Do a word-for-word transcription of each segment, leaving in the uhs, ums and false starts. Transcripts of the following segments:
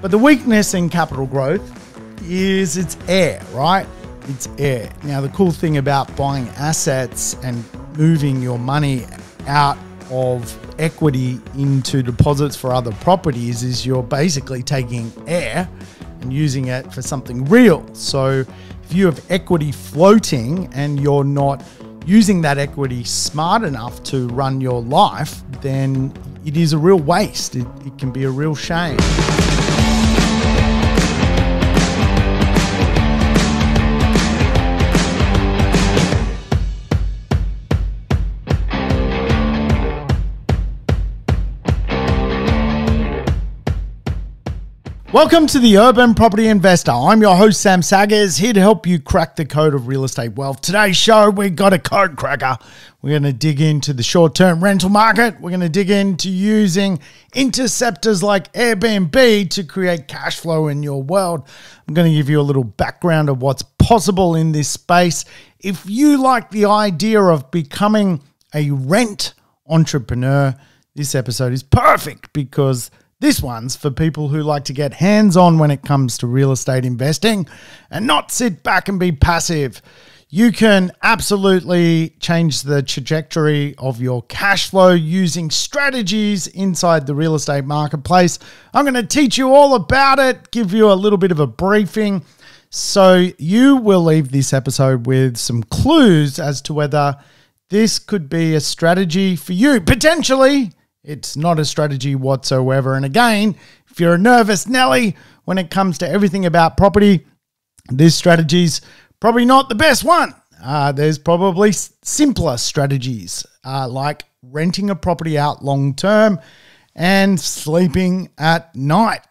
But the weakness in capital growth is it's air, right? It's air. Now, the cool thing about buying assets and moving your money out of equity into deposits for other properties is you're basically taking air and using it for something real. So if you have equity floating and you're not using that equity smart enough to run your life, then it is a real waste. It, it can be a real shame. Welcome to the Urban Property Investor. I'm your host, Sam Saggers, here to help you crack the code of real estate wealth. Today's show, we've got a code cracker. We're going to dig into the short-term rental market. We're going to dig into using interceptors like Airbnb to create cash flow in your world. I'm going to give you a little background of what's possible in this space. If you like the idea of becoming a rent entrepreneur, this episode is perfect because this one's for people who like to get hands-on when it comes to real estate investing and not sit back and be passive. You can absolutely change the trajectory of your cash flow using strategies inside the real estate marketplace. I'm going to teach you all about it, give you a little bit of a briefing, so you will leave this episode with some clues as to whether this could be a strategy for you. Potentially, it's not a strategy whatsoever. And again, if you're a nervous Nelly when it comes to everything about property, this strategy's probably not the best one. Uh, there's probably simpler strategies uh, like renting a property out long term and sleeping at night.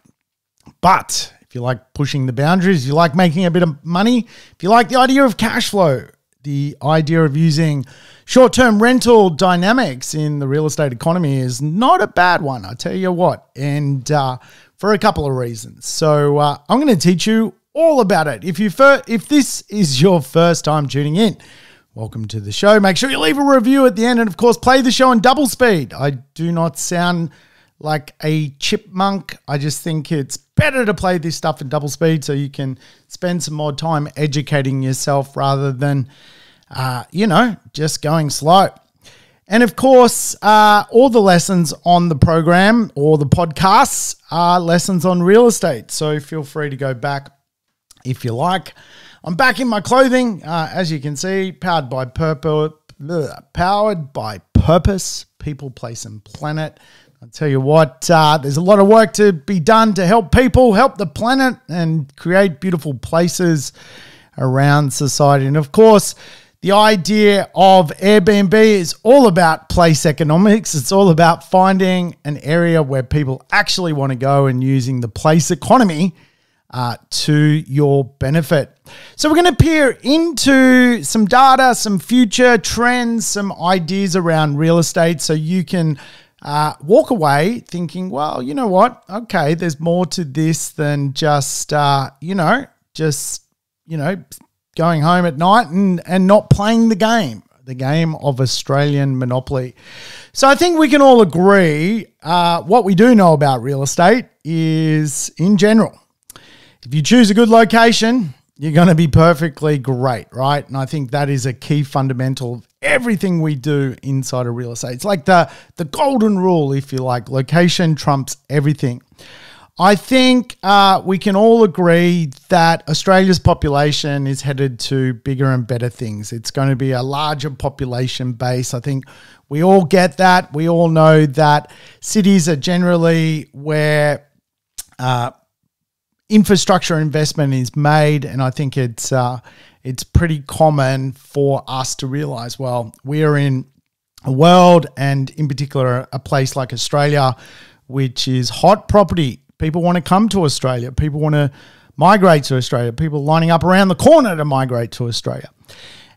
But if you like pushing the boundaries, you like making a bit of money, if you like the idea of cash flow, the idea of using short-term rental dynamics in the real estate economy is not a bad one, I tell you what, and uh, for a couple of reasons. So uh, I'm going to teach you all about it. If you fir- if this is your first time tuning in, welcome to the show. Make sure you leave a review at the end and, of course, play the show on double speed. I do not sound like a chipmunk. I just think it's better to play this stuff in double speed so you can spend some more time educating yourself rather than, uh, you know, just going slow. And of course, uh, all the lessons on the program or the podcasts are lessons on real estate. So feel free to go back if you like. I'm back in my clothing, uh, as you can see, powered by purpose, powered by purpose, people, place, and planet. I'll tell you what, uh, there's a lot of work to be done to help people, help the planet, and create beautiful places around society. And of course, the idea of Airbnb is all about place economics. It's all about finding an area where people actually want to go and using the place economy uh, to your benefit. So we're going to peer into some data, some future trends, some ideas around real estate so you can Uh, walk away thinking, well, you know what? Okay, there's more to this than just, uh, you know, just, you know, going home at night and, and not playing the game, the game of Australian Monopoly. So I think we can all agree uh, what we do know about real estate is, in general, if you choose a good location, you're going to be perfectly great, right? And I think that is a key fundamental of everything we do inside of real estate. It's like the, the golden rule, if you like. Location trumps everything. I think uh, we can all agree that Australia's population is headed to bigger and better things. It's going to be a larger population base. I think we all get that. We all know that cities are generally where uh, infrastructure investment is made, and I think it's uh, it's pretty common for us to realize, well, we are in a world, and in particular a place like Australia, which is hot property. People want to come to Australia. People want to migrate to Australia. People lining up around the corner to migrate to Australia.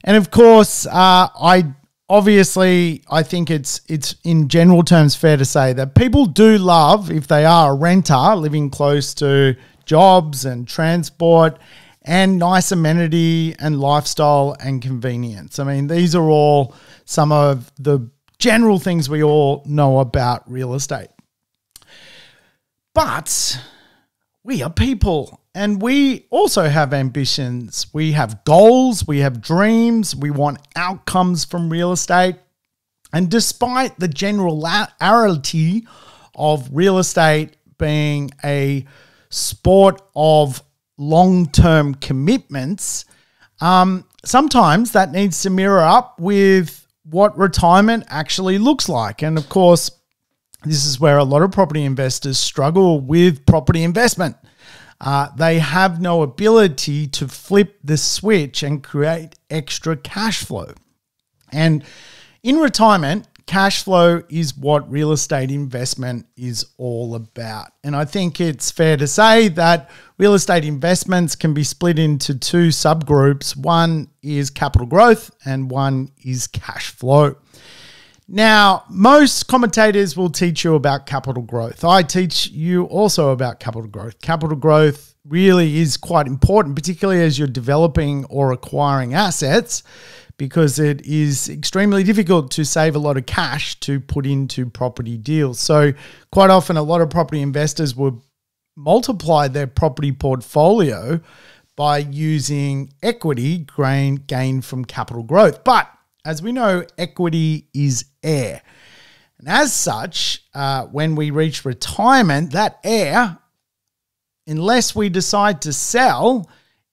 And of course, uh, I obviously I think it's it's in general terms fair to say that people do love, if they are a renter, living close to jobs and transport and nice amenity and lifestyle and convenience. I mean, these are all some of the general things we all know about real estate. But we are people and we also have ambitions. We have goals, we have dreams, we want outcomes from real estate. And despite the generality of real estate being a sport of long-term commitments, um, sometimes that needs to mirror up with what retirement actually looks like. And of course, this is where a lot of property investors struggle with property investment. Uh, they have no ability to flip the switch and create extra cash flow. And in retirement, cash flow is what real estate investment is all about. And I think it's fair to say that real estate investments can be split into two subgroups. One is capital growth and one is cash flow. Now, most commentators will teach you about capital growth. I teach you also about capital growth. Capital growth really is quite important, particularly as you're developing or acquiring assets, because it is extremely difficult to save a lot of cash to put into property deals. So quite often a lot of property investors will multiply their property portfolio by using equity gain gained from capital growth. But as we know, equity is air. And as such, uh, when we reach retirement, that air, unless we decide to sell,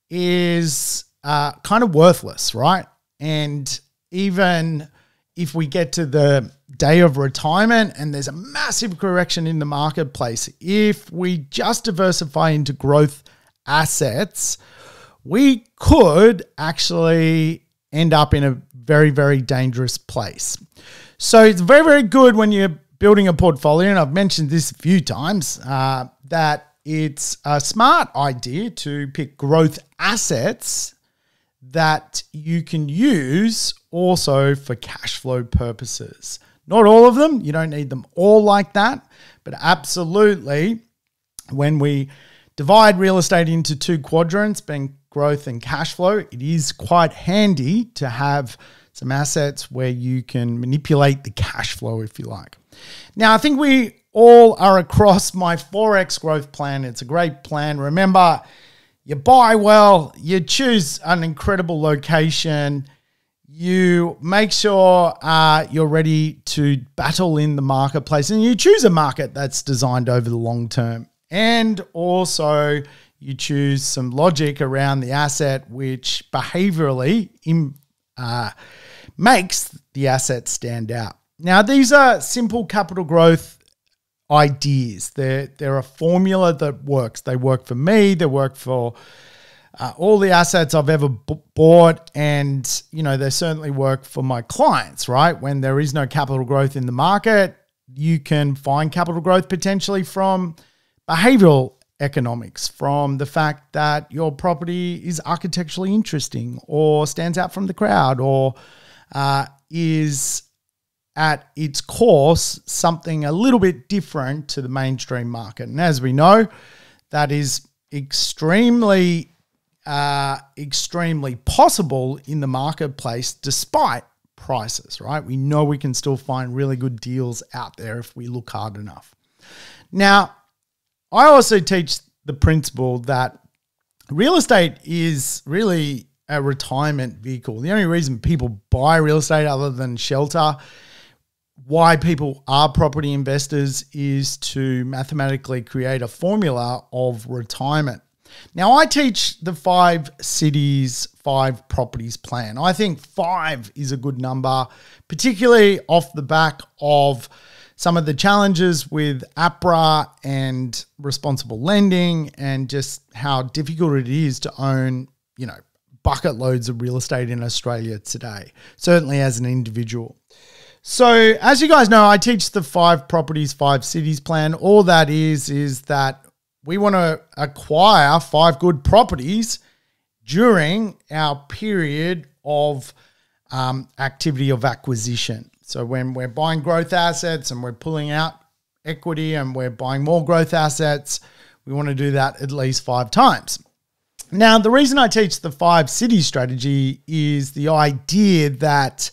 is uh, kind of worthless, right? And even if we get to the day of retirement and there's a massive correction in the marketplace, if we just diversify into growth assets, we could actually end up in a very, very dangerous place. So it's very, very good when you're building a portfolio, and I've mentioned this a few times, uh, that it's a smart idea to pick growth assets that you can use also for cash flow purposes. Not all of them. You don't need them all like that. But absolutely, when we divide real estate into two quadrants, being growth and cash flow, it is quite handy to have some assets where you can manipulate the cash flow, if you like. Now, I think we all are across my four X growth plan. It's a great plan. Remember, you buy well, you choose an incredible location, you make sure uh, you're ready to battle in the marketplace, and you choose a market that's designed over the long term. And also you choose some logic around the asset, which behaviorally in, uh, makes the asset stand out. Now, these are simple capital growth ideas. They're, they're a formula that works. They work for me. They work for uh, all the assets I've ever bought. And, you know, they certainly work for my clients, right? When there is no capital growth in the market, you can find capital growth potentially from behavioral economics, from the fact that your property is architecturally interesting or stands out from the crowd, or uh, is at its core something a little bit different to the mainstream market. And as we know, that is extremely, uh, extremely possible in the marketplace despite prices, right? We know we can still find really good deals out there if we look hard enough. Now, I also teach the principle that real estate is really a retirement vehicle. The only reason people buy real estate other than shelter, why people are property investors, is to mathematically create a formula of retirement. Now, I teach the five cities, five properties plan. I think five is a good number, particularly off the back of some of the challenges with APRA and responsible lending, and just how difficult it is to own, you know, bucket loads of real estate in Australia today, certainly as an individual. So as you guys know, I teach the five properties, five cities plan. All that is, is that we want to acquire five good properties during our period of um, activity of acquisition. So when we're buying growth assets and we're pulling out equity and we're buying more growth assets, we want to do that at least five times. Now, the reason I teach the five city strategy is the idea that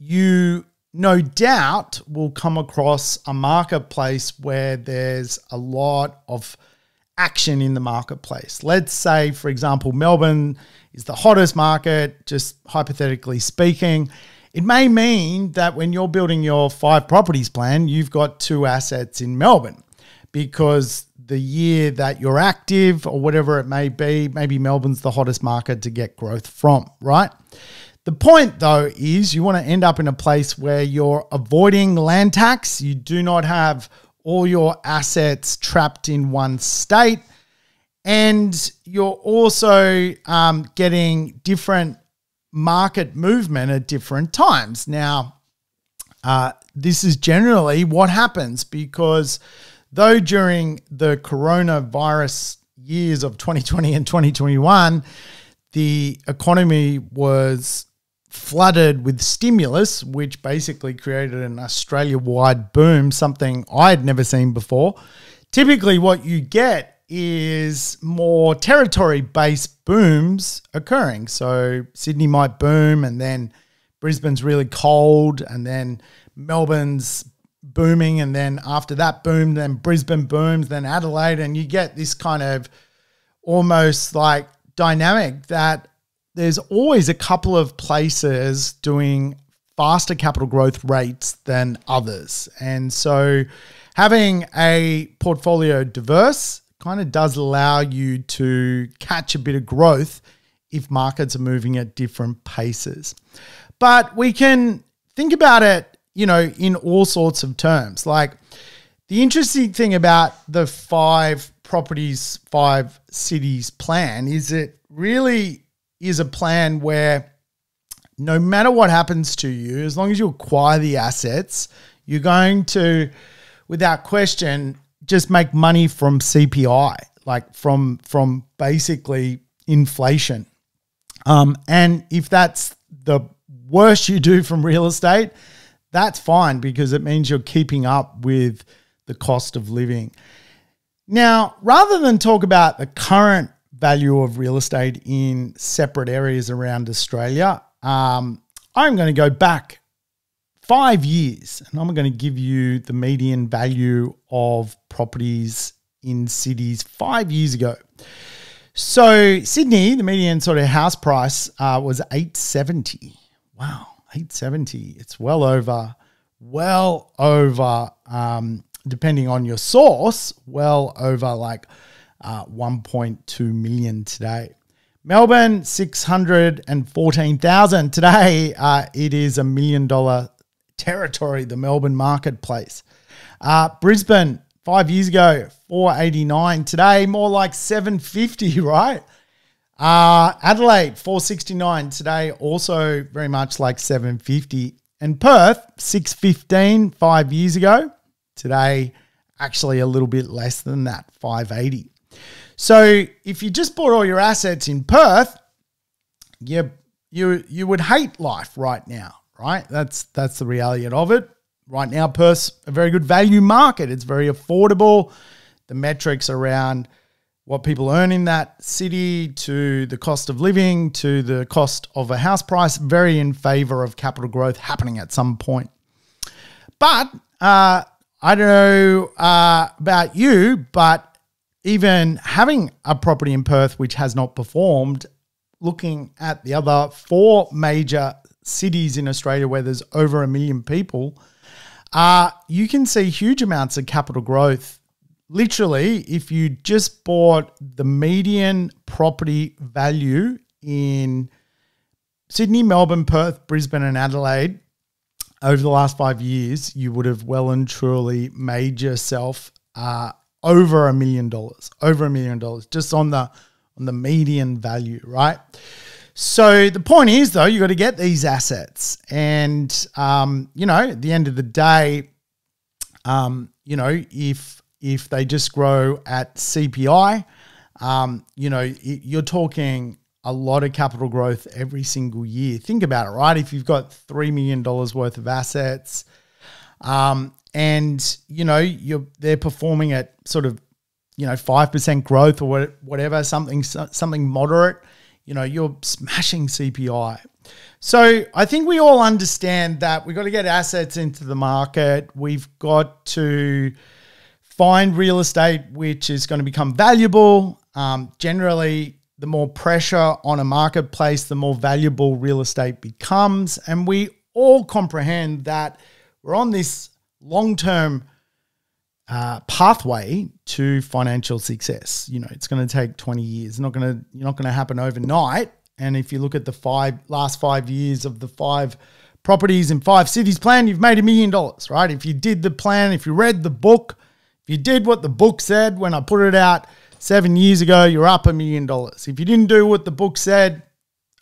you no doubt will come across a marketplace where there's a lot of action in the marketplace. Let's say, for example, Melbourne is the hottest market, just hypothetically speaking. It may mean that when you're building your five properties plan, you've got two assets in Melbourne, because the year that you're active or whatever it may be, maybe Melbourne's the hottest market to get growth from, right? The point though is you want to end up in a place where you're avoiding land tax. You do not have all your assets trapped in one state, and you're also um, getting different market movement at different times. Now, uh, this is generally what happens, because though during the coronavirus years of twenty twenty and twenty twenty-one, the economy was flooded with stimulus, which basically created an Australia-wide boom, something I had never seen before. Typically what you get is more territory-based booms occurring. So Sydney might boom, and then Brisbane's really cold, and then Melbourne's booming, and then after that boom, then Brisbane booms, then Adelaide, and you get this kind of almost like dynamic that there's always a couple of places doing faster capital growth rates than others. And so having a portfolio diverse kind of does allow you to catch a bit of growth if markets are moving at different paces. But we can think about it, you know, in all sorts of terms. Like, the interesting thing about the five properties, five cities plan is it really is a plan where no matter what happens to you, as long as you acquire the assets, you're going to, without question, just make money from C P I, like from from basically inflation. Um, and if that's the worst you do from real estate, that's fine, because it means you're keeping up with the cost of living. Now, rather than talk about the current value of real estate in separate areas around Australia, um, I'm going to go back five years, and I'm going to give you the median value of properties in cities five years ago. So Sydney, the median sort of house price uh, was eight seventy. Wow, eight seventy. It's well over, well over, um, depending on your source, well over like uh, one point two million today. Melbourne, six hundred fourteen thousand. Today, uh, it is a million dollar territory, the Melbourne marketplace. Uh, Brisbane, five years ago, four eighty-nine. Today, more like seven fifty, right? Uh, Adelaide, four sixty-nine. Today, also very much like seven fifty. And Perth, six fifteen, five years ago. Today, actually a little bit less than that, five eighty. So if you just bought all your assets in Perth, you, you, you would hate life right now. Right? That's that's the reality of it. Right now, Perth's a very good value market. It's very affordable. The metrics around what people earn in that city to the cost of living to the cost of a house price, very in favor of capital growth happening at some point. But uh, I don't know uh, about you, but even having a property in Perth which has not performed, looking at the other four major cities in Australia where there's over a million people, uh, you can see huge amounts of capital growth. Literally, if you just bought the median property value in Sydney, Melbourne, Perth, Brisbane and Adelaide over the last five years, you would have well and truly made yourself uh, over a million dollars, over a million dollars, just on the, on the median value, right? So the point is, though, you've got to get these assets. And, um, you know, at the end of the day, um, you know, if if they just grow at C P I, um, you know, it, you're talking a lot of capital growth every single year. Think about it, right? If you've got three million dollars worth of assets um, and, you know, you're they're performing at sort of, you know, five percent growth or whatever, something something moderate, you know, you're smashing C P I. So I think we all understand that we've got to get assets into the market. We've got to find real estate which is going to become valuable. Um, generally, the more pressure on a marketplace, the more valuable real estate becomes. And we all comprehend that we're on this long-term uh, pathway to financial success. You know, it's going to take twenty years. It's not going to, you're not going to happen overnight. And if you look at the five last five years of the five properties in five cities plan, you've made a million dollars, right? If you did the plan, if you read the book, if you did what the book said when I put it out seven years ago, you're up a million dollars. If you didn't do what the book said,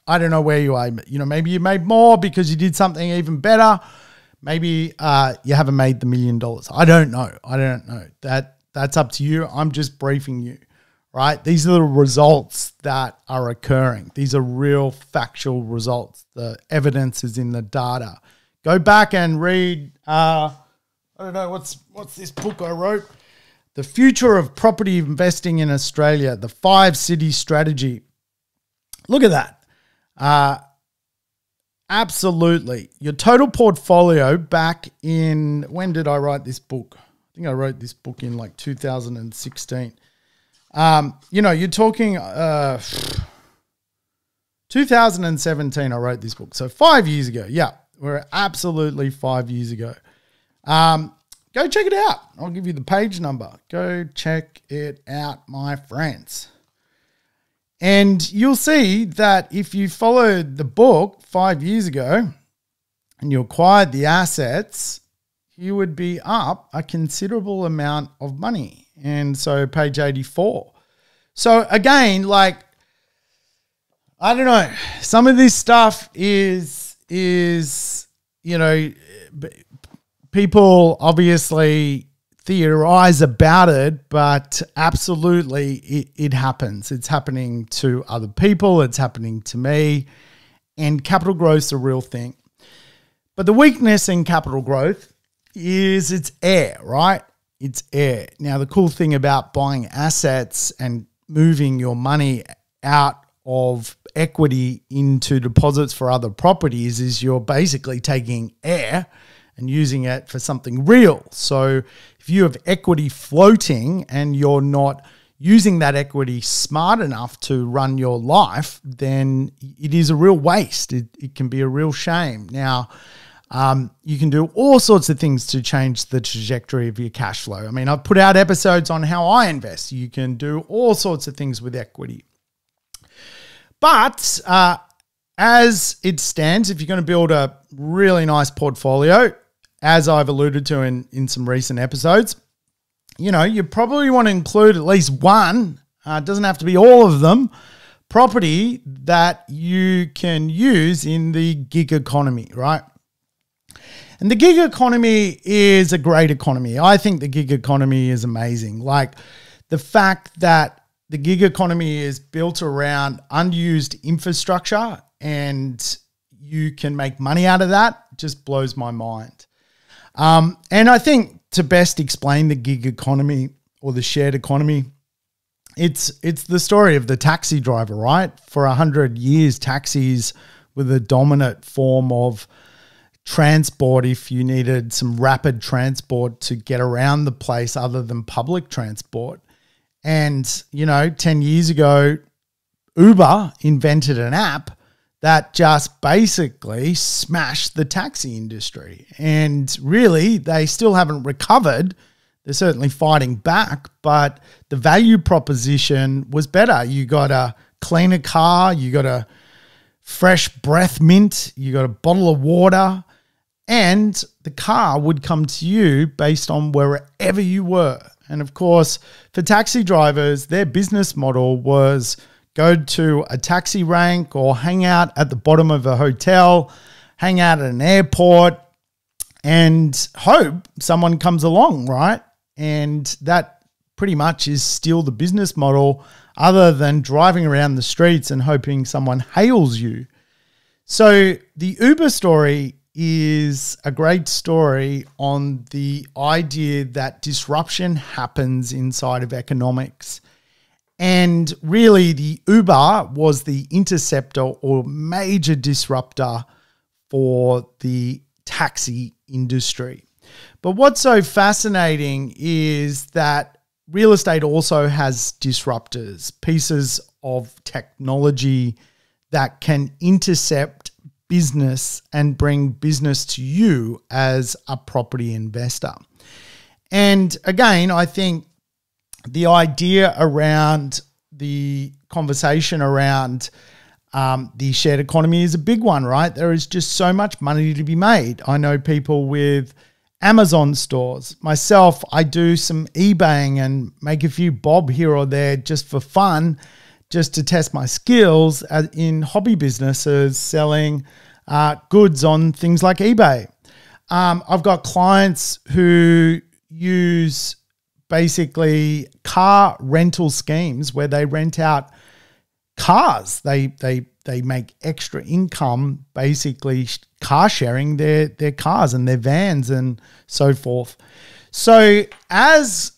I don't know where you are. You know, maybe you made more because you did something even better. Maybe uh, you haven't made the million dollars. I don't know. I don't know. That that's up to you. I'm just briefing you, right? These are the results that are occurring. These are real factual results. The evidence is in the data. Go back and read, uh, I don't know, what's, what's this book I wrote? The Future of Property Investing in Australia, The Five-City Strategy. Look at that. Uh, absolutely. Your total portfolio back in, when did I write this book? I think I wrote this book in like two thousand sixteen. Um, you know, you're talking uh, two thousand seventeen I wrote this book. So five years ago. Yeah, we're absolutely five years ago. Um Go check it out. I'll give you the page number. Go check it out, my friends. And you'll see that if you followed the book five years ago and you acquired the assets, you would be up a considerable amount of money. And so page eighty-four. So again, like, I don't know, some of this stuff is, is you know, people obviously theorize about it, but absolutely it, it happens. It's happening to other people. It's happening to me. And capital growth's a real thing. But the weakness in capital growth is it's air, right? It's air. Now, the cool thing about buying assets and moving your money out of equity into deposits for other properties is you're basically taking air and using it for something real. So if you have equity floating and you're not using that equity smart enough to run your life, then it is a real waste. It, it can be a real shame. Now, um, you can do all sorts of things to change the trajectory of your cash flow. I mean, I've put out episodes on how I invest. You can do all sorts of things with equity. But uh, as it stands, if you're going to build a really nice portfolio, as I've alluded to in, in some recent episodes, you know, you probably want to include at least one, uh, doesn't have to be all of them, property that you can use in the gig economy, right? And the gig economy is a great economy. I think the gig economy is amazing. Like the fact that the gig economy is built around unused infrastructure and you can make money out of that just blows my mind. Um, and I think to best explain the gig economy or the shared economy, it's it's the story of the taxi driver, right? For a hundred years, taxis were the dominant form of transport if you needed some rapid transport to get around the place other than public transport. And, you know, ten years ago, Uber invented an app that just basically smashed the taxi industry. And really, they still haven't recovered. They're certainly fighting back, but the value proposition was better. You got a cleaner car, you got a fresh breath mint, you got a bottle of water, and the car would come to you based on wherever you were. And of course, for taxi drivers, their business model was go to a taxi rank or hang out at the bottom of a hotel, hang out at an airport, and hope someone comes along, right? And that pretty much is still the business model other than driving around the streets and hoping someone hails you. So the Uber story is a great story on the idea that disruption happens inside of economics. And really, the Uber was the interceptor or major disruptor for the taxi industry. But what's so fascinating is that real estate also has disruptors, pieces of technology that can intercept business and bring business to you as a property investor. And again, I think the idea around the conversation around um, the shared economy is a big one, right? There is just so much money to be made. I know people with Amazon stores. Myself, I do some eBaying and make a few bob here or there just for fun, just to test my skills in hobby businesses, selling uh, goods on things like eBay. Um, I've got clients who use basically car rental schemes where they rent out cars. They they they make extra income basically car sharing their their cars and their vans and so forth. So as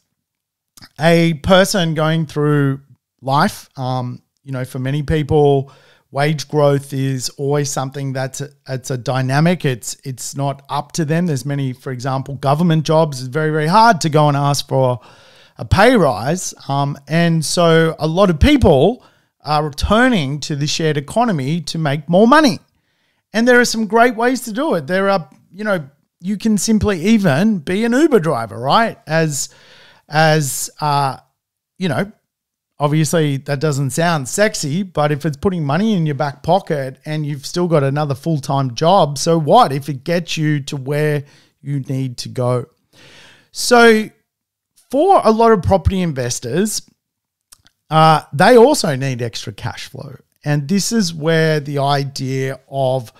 a person going through life, um, you know, for many people, wage growth is always something that's a, it's a dynamic. It's it's not up to them. There's many, for example, government jobs. It's very, very hard to go and ask for a pay rise. Um, and so a lot of people are returning to the shared economy to make more money. And there are some great ways to do it. There are, you know, you can simply even be an Uber driver, right? As, as uh, you know, obviously, that doesn't sound sexy, but if it's putting money in your back pocket and you've still got another full-time job, so what if it gets you to where you need to go? So for a lot of property investors, uh, they also need extra cash flow. And this is where the idea of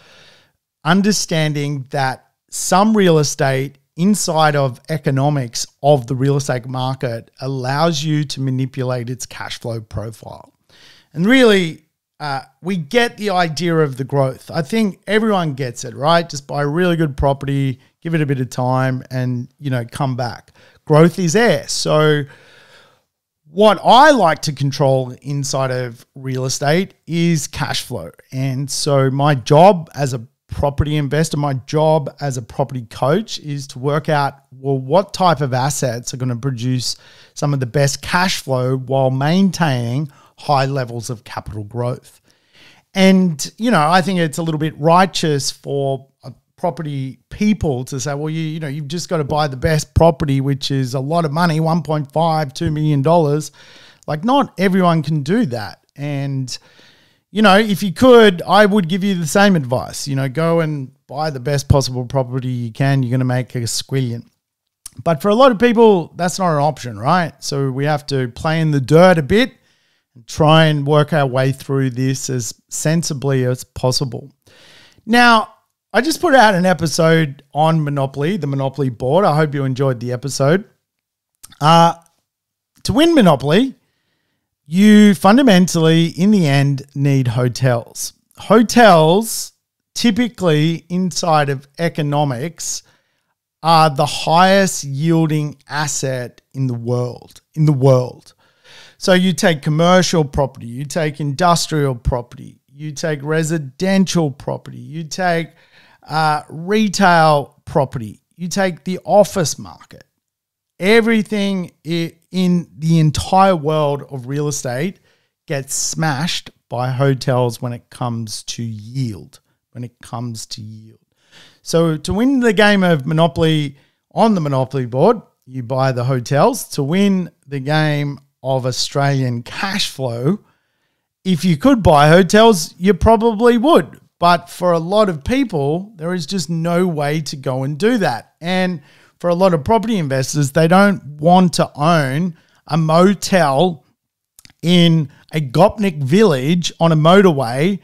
understanding that some real estate inside of economics of the real estate market allows you to manipulate its cash flow profile. And really, uh, we get the idea of the growth. I think everyone gets it, right? Just buy a really good property, give it a bit of time and, you know, come back. Growth is there. So what I like to control inside of real estate is cash flow. And so my job as a property investor, my job as a property coach is to work out, well, what type of assets are going to produce some of the best cash flow while maintaining high levels of capital growth. And, you know, I think it's a little bit righteous for property people to say, well, you, you know, you've just got to buy the best property, which is a lot of money, one point five, two million dollars. Like, not everyone can do that. And, you know, if you could, I would give you the same advice. You know, go and buy the best possible property you can. You're going to make a squillion. But for a lot of people, that's not an option, right? So we have to play in the dirt a bit and try and work our way through this as sensibly as possible. Now, I just put out an episode on Monopoly, the Monopoly board. I hope you enjoyed the episode. Uh, to win Monopoly, you fundamentally, in the end, need hotels. Hotels, typically inside of economics, are the highest yielding asset in the world, in the world. So you take commercial property, you take industrial property, you take residential property, you take uh, retail property, you take the office market. Everything in the entire world of real estate gets smashed by hotels when it comes to yield, when it comes to yield. So to win the game of Monopoly on the Monopoly board, you buy the hotels. To win the game of Australian cash flow, if you could buy hotels, you probably would. But for a lot of people, there is just no way to go and do that. And for a lot of property investors, they don't want to own a motel in a Gopnik village on a motorway,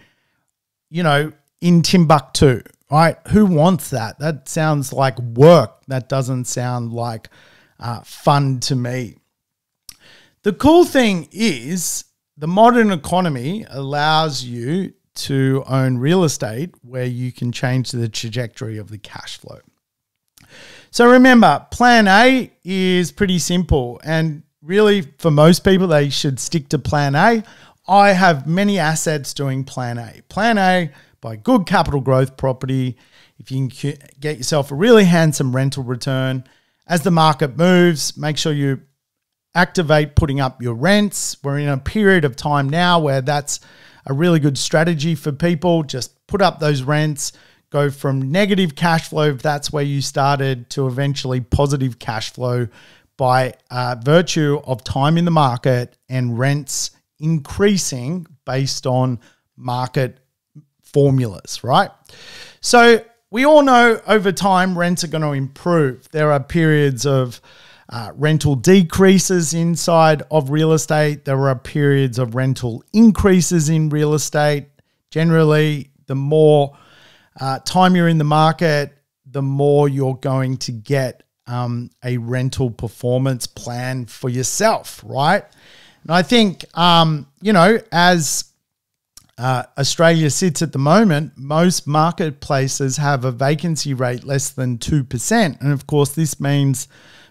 you know, in Timbuktu, right? Who wants that? That sounds like work. That doesn't sound like uh, fun to me. The cool thing is the modern economy allows you to own real estate where you can change the trajectory of the cash flow. So remember, plan A is pretty simple, and really for most people, they should stick to plan A. I have many assets doing plan A. Plan A, buy good capital growth property If you can get yourself a really handsome rental return, as the market moves, make sure you activate putting up your rents. We're in a period of time now where that's a really good strategy for people. Just put up those rents, go from negative cash flow, if that's where you started, to eventually positive cash flow by uh, virtue of time in the market and rents increasing based on market formulas, right? So we all know over time rents are going to improve. There are periods of uh, rental decreases inside of real estate. There are periods of rental increases in real estate. Generally, the more uh, time you're in the market, the more you're going to get um, a rental performance plan for yourself, right? And I think, um, you know, as Uh, Australia sits at the moment, most marketplaces have a vacancy rate less than two percent. And of course, this means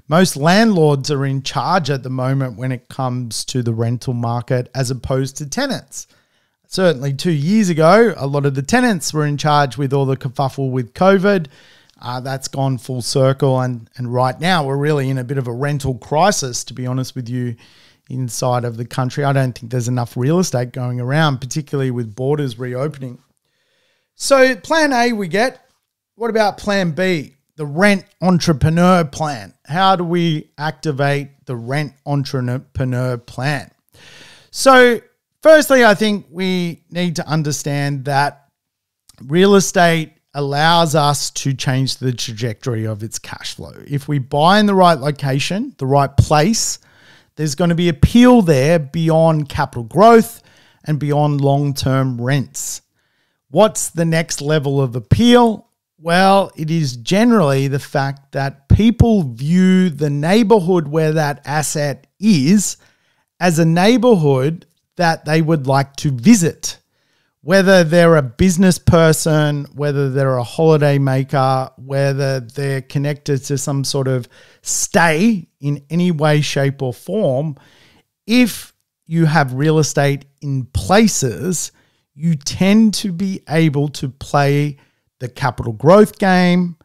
most landlords are in charge at the moment when it comes to the rental market as opposed to tenants. Certainly two years ago, a lot of the tenants were in charge with all the kerfuffle with COVID. Uh, that's gone full circle. And, and right now, we're really in a bit of a rental crisis, to be honest with you, inside of the country. I don't think there's enough real estate going around, particularly with borders reopening. So plan A we get. What about plan B? The rent entrepreneur plan. How do we activate the rent entrepreneur plan? So firstly, I think we need to understand that real estate allows us to change the trajectory of its cash flow. If we buy in the right location, the right place, there's going to be appeal there beyond capital growth and beyond long-term rents. What's the next level of appeal? Well, it is generally the fact that people view the neighborhood where that asset is as a neighborhood that they would like to visit. Whether they're a business person, whether they're a holiday maker, whether they're connected to some sort of stay in any way, shape or form, if you have real estate in places, you tend to be able to play the capital growth game,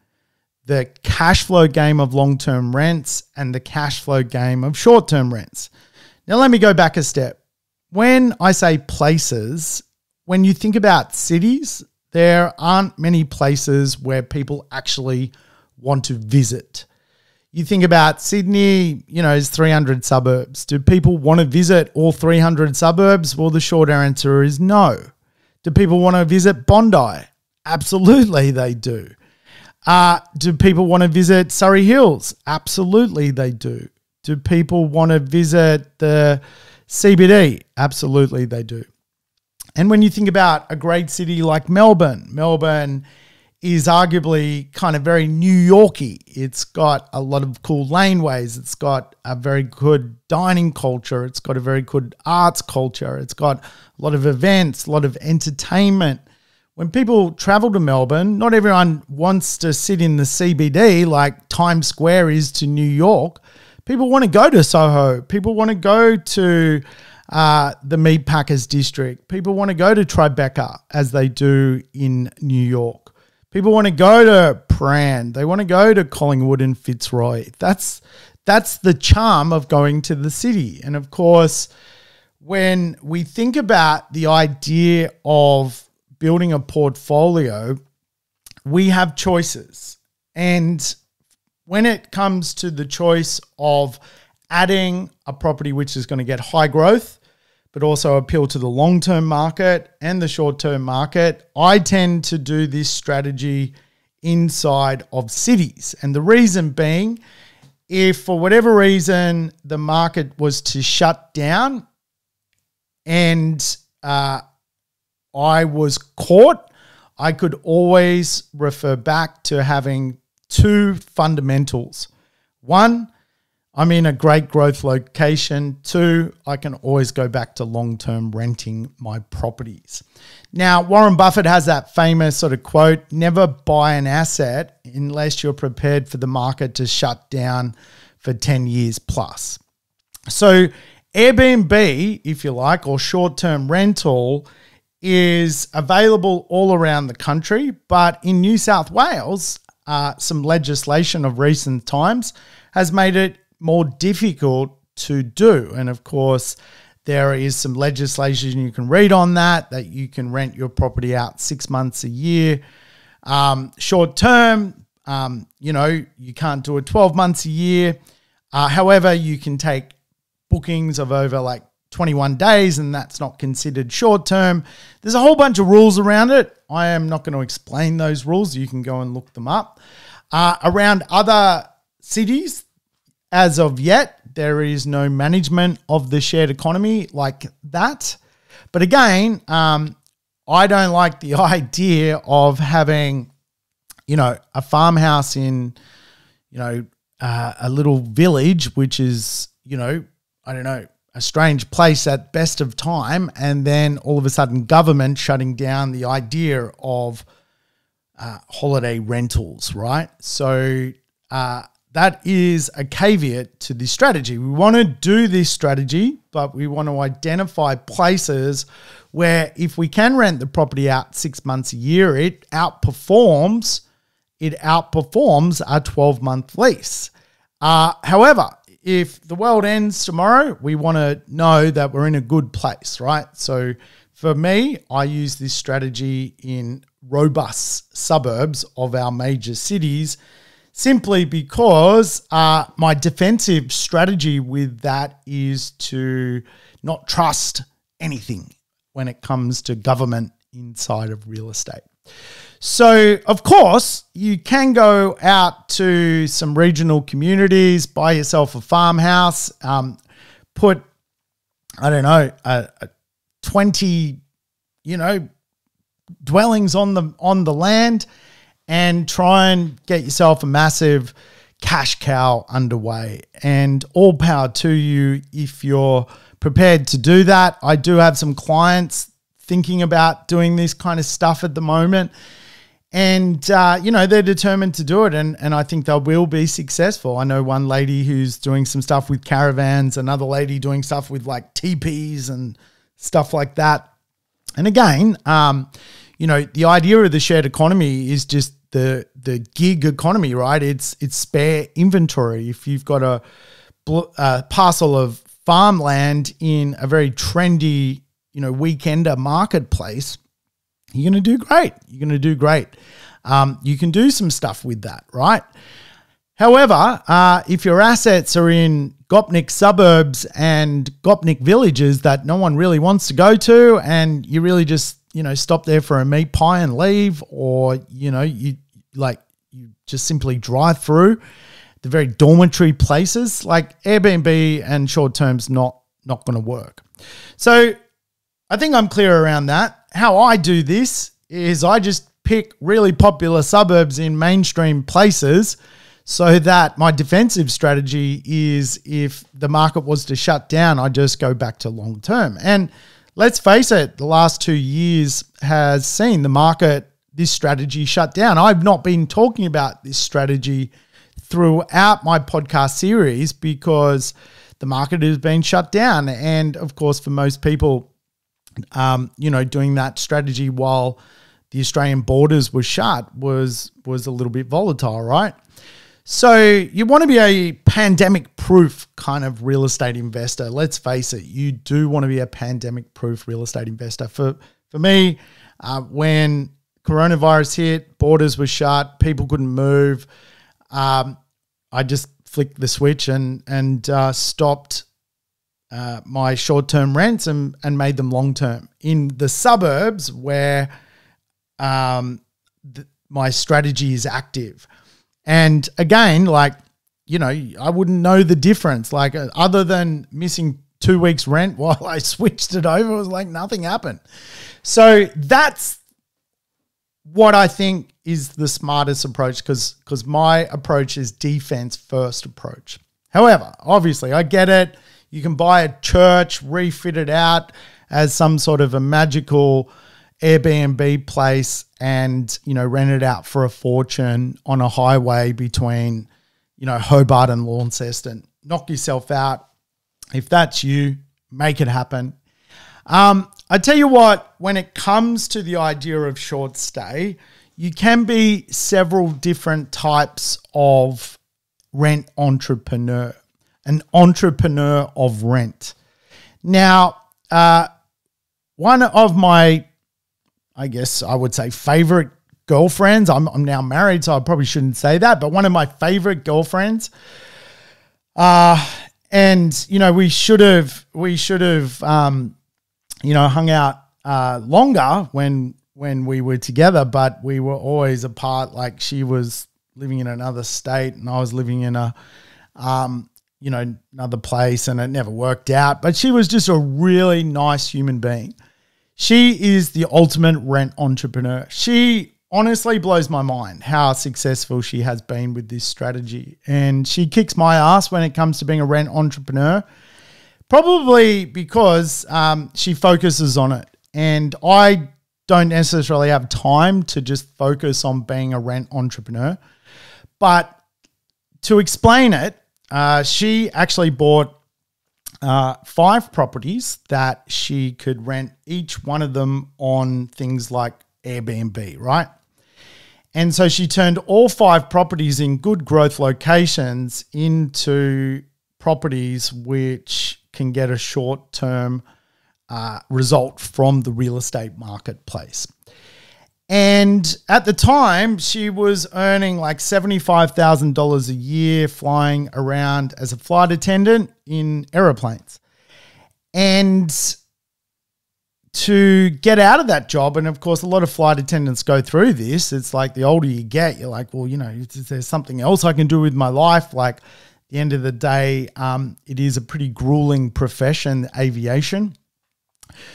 the cash flow game of long-term rents, and the cash flow game of short-term rents. Now, let me go back a step. When I say places, when you think about cities, there aren't many places where people actually want to visit. You think about Sydney, you know, is three hundred suburbs. Do people want to visit all three hundred suburbs? Well, the short answer is no. Do people want to visit Bondi? Absolutely they do. Uh, do people want to visit Surrey Hills? Absolutely they do. Do people want to visit the C B D? Absolutely they do. And when you think about a great city like Melbourne, Melbourne is arguably kind of very New York-y. It's got a lot of cool laneways. It's got a very good dining culture. It's got a very good arts culture. It's got a lot of events, a lot of entertainment. When people travel to Melbourne, not everyone wants to sit in the C B D like Times Square is to New York. People want to go to Soho. People want to go to Uh, the Meatpackers District. People want to go to Tribeca as they do in New York. People want to go to Pran. They want to go to Collingwood and Fitzroy. That's, that's the charm of going to the city. And of course, when we think about the idea of building a portfolio, we have choices. And when it comes to the choice of adding a property which is going to get high growth, but also appeal to the long-term market and the short-term market, I tend to do this strategy inside of cities. And the reason being, if for whatever reason the market was to shut down and uh, I was caught, I could always refer back to having two fundamentals. One, I'm in a great growth location. Two, I can always go back to long-term renting my properties. Now, Warren Buffett has that famous sort of quote, never buy an asset unless you're prepared for the market to shut down for ten years plus. So Airbnb, if you like, or short-term rental is available all around the country, but in New South Wales, uh, some legislation of recent times has made it more difficult to do. And of course, there is some legislation you can read on that, that you can rent your property out six months a year, um, short term, um, you know, you can't do it twelve months a year. Uh, however, you can take bookings of over like twenty-one days, and that's not considered short term. There's a whole bunch of rules around it. I am not going to explain those rules. You can go and look them up. Uh, around other cities, as of yet, there is no management of the shared economy like that. But again, um, I don't like the idea of having, you know, a farmhouse in, you know, uh, a little village, which is, you know, I don't know, a strange place at best of time, and then all of a sudden government shutting down the idea of uh, holiday rentals, right? So uh, that is a caveat to this strategy. We want to do this strategy, but we want to identify places where if we can rent the property out six months a year, it outperforms, it outperforms our twelve-month lease. Uh, however, if the world ends tomorrow, we want to know that we're in a good place, right? So for me, I use this strategy in robust suburbs of our major cities simply because uh, my defensive strategy with that is to not trust anything when it comes to government inside of real estate. So, of course, you can go out to some regional communities, buy yourself a farmhouse, um, put, I don't know, a, a twenty, you know, dwellings on the on the land, and try and get yourself a massive cash cow underway. And all power to you if you're prepared to do that. I do have some clients thinking about doing this kind of stuff at the moment. And, uh, you know, they're determined to do it, and, and I think they will be successful. I know one lady who's doing some stuff with caravans, another lady doing stuff with like teepees and stuff like that. And again, um, you know, the idea of the shared economy is just the the gig economy, right? It's, it's spare inventory. If you've got a, a parcel of farmland in a very trendy, you know, weekender marketplace, you're going to do great. You're going to do great. Um, you can do some stuff with that, right? However, uh, if your assets are in Gopnik suburbs and Gopnik villages that no one really wants to go to, and you really just, you know, stop there for a meat pie and leave, or, you know, you like you just simply drive through the very dormitory places, like Airbnb and short term's not, not going to work. So I think I'm clear around that. How I do this is I just pick really popular suburbs in mainstream places so that my defensive strategy is if the market was to shut down, I just go back to long term. And let's face it, the last two years has seen the market, this strategy shut down. I've not been talking about this strategy throughout my podcast series because the market has been shut down. And of course, for most people, Um, you know, doing that strategy while the Australian borders were shut was was a little bit volatile, right? So you want to be a pandemic-proof kind of real estate investor. Let's face it, you do want to be a pandemic-proof real estate investor. For for me, uh, when coronavirus hit, borders were shut, people couldn't move. Um, I just flicked the switch and and uh, stopped. Uh, my short-term rents and, and made them long-term in the suburbs where um, th my strategy is active. And again, like, you know, I wouldn't know the difference. Like uh, other than missing two weeks rent while I switched it over, it was like nothing happened. So that's what I think is the smartest approach because because my approach is defense first approach. However, obviously I get it. You can buy a church, refit it out as some sort of a magical Airbnb place and, you know, rent it out for a fortune on a highway between, you know, Hobart and Launceston. Knock yourself out. If that's you, make it happen. Um, I tell you what, when it comes to the idea of short stay, you can be several different types of rent entrepreneur, an entrepreneur of rent. Now, uh, one of my, I guess I would say favorite girlfriends, I'm, I'm now married, so I probably shouldn't say that, but one of my favorite girlfriends, uh, and, you know, we should have, we should have, um, you know, hung out uh, longer when, when we were together, but we were always apart. Like, she was living in another state and I was living in a, um, you know, another place, and it never worked out. But she was just a really nice human being. She is the ultimate rent entrepreneur. She honestly blows my mind how successful she has been with this strategy. And she kicks my ass when it comes to being a rent entrepreneur, probably because um, she focuses on it. And I don't necessarily have time to just focus on being a rent entrepreneur. But to explain it, Uh, she actually bought uh, five properties that she could rent, each one of them on things like Airbnb, right? And so she turned all five properties in good growth locations into properties which can get a short-term uh, result from the real estate marketplace. And at the time, she was earning like seventy-five thousand dollars a year flying around as a flight attendant in aeroplanes. And to get out of that job, and of course, a lot of flight attendants go through this. It's like, the older you get, you're like, well, you know, there's something else I can do with my life. Like, at the end of the day, um, it is a pretty grueling profession, aviation.